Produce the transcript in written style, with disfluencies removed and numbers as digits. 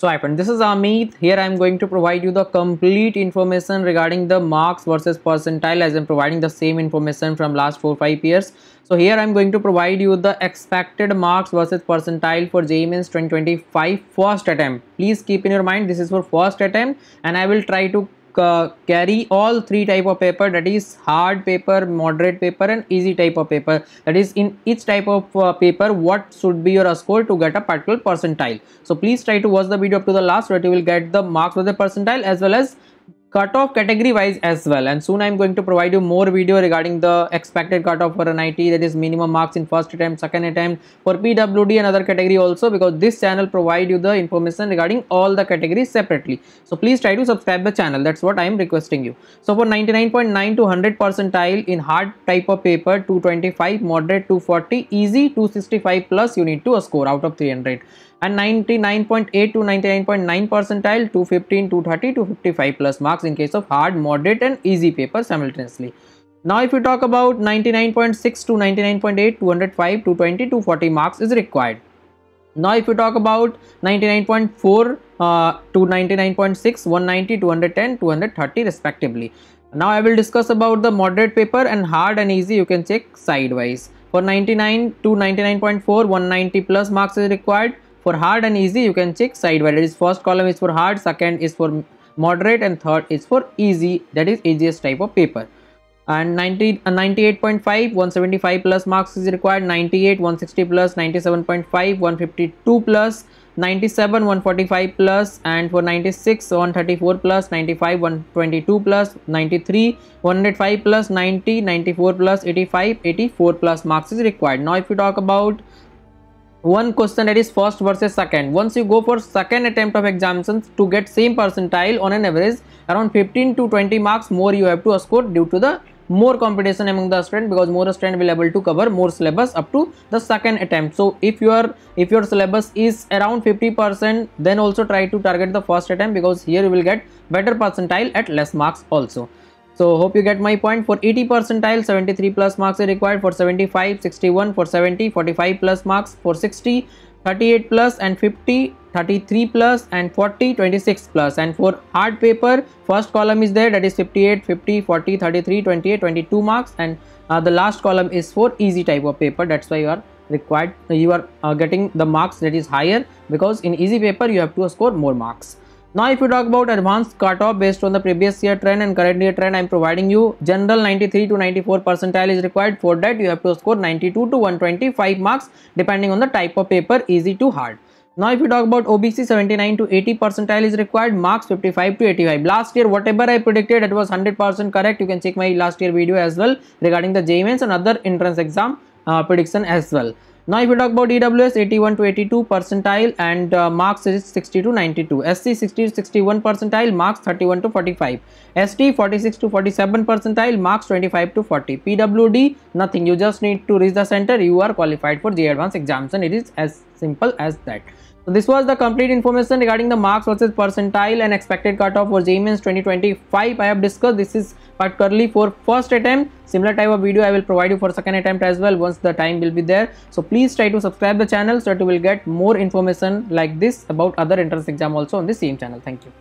So my friend, this is Amit. Here I am going to provide you the complete information regarding the marks versus percentile, as I am providing the same information from last 4-5 years. So here I am going to provide you the expected marks versus percentile for JEE Mains 2025 first attempt. Please keep in your mind, this is for first attempt, and I will try to carry all three type of paper, that is hard paper, moderate paper and easy type of paper. That is, in each type of paper what should be your score to get a particular percentile. So please try to watch the video up to the last, where you will get the marks with the percentile as well as cutoff category wise as well. And soon I am going to provide you more video regarding the expected cutoff for an IT, that is minimum marks in first attempt, second attempt, for PWD and other category also, because this channel provide you the information regarding all the categories separately. So please try to subscribe the channel, that's what I am requesting you. So for 99.9 to 100 percentile in hard type of paper 225, moderate 240, easy 265 plus you need to score out of 300. And 99.8 to 99.9 percentile 215, 230, 255 plus marks in case of hard, moderate and easy paper simultaneously. Now if you talk about 99.6 to 99.8, 205, 220, 240 marks is required. Now if you talk about 99.4 to 99.6, 190, 210, 230 respectively. Now I will discuss about the moderate paper, and hard and easy you can check sidewise. For 99 to 99.4, 190 plus marks is required. For hard and easy you can check sidewise, that is first column is for hard, second is for moderate and third is for easy, that is easiest type of paper. And 98.5, 175 plus marks is required. 98, 160 plus, 97.5, 152 plus, 97, 145 plus, and for 96, 134 plus, 95, 122 plus, 93, 105 plus, 90, 94 plus, 85, 84 plus marks is required. Now if you talk about one question, that is first versus second, once you go for second attempt of examinations, to get same percentile on an average around 15 to 20 marks more you have to score, due to the more competition among the student, because more student will able to cover more syllabus up to the second attempt. So if your syllabus is around 50%, then also try to target the first attempt, because here you will get better percentile at less marks also. So hope you get my point. For 80 percentile 73 plus marks are required. For 75, 61, for 70, 45 plus marks, for 60, 38 plus, and 50, 33 plus, and 40, 26 plus. And for hard paper first column is there, that is 58, 50, 40, 33, 28, 22 marks, and the last column is for easy type of paper. That's why you are required, you are getting the marks that is higher, because in easy paper you have to score more marks. Now if you talk about advanced cutoff based on the previous year trend and current year trend, I am providing you general 93 to 94 percentile is required. For that you have to score 92 to 125 marks depending on the type of paper, easy to hard. Now if you talk about OBC 79 to 80 percentile is required, marks 55 to 85. Last year whatever I predicted, it was 100% correct. You can check my last year video as well regarding the JEE Mains and other entrance exam prediction as well. Now if you talk about EWS 81 to 82 percentile, and marks is 60 to 92. SC 60 to 61 percentile, marks 31 to 45. ST 46 to 47 percentile, marks 25 to 40. PWD nothing, you just need to reach the center, you are qualified for JEE Advanced exams, and it is as simple as that. So this was the complete information regarding the marks versus percentile and expected cutoff for JEE Mains 2025. I have discussed this is particularly for first attempt. Similar type of video I will provide you for second attempt as well, once the time will be there. So please try to subscribe the channel, so that you will get more information like this about other entrance exam also on the same channel. Thank you.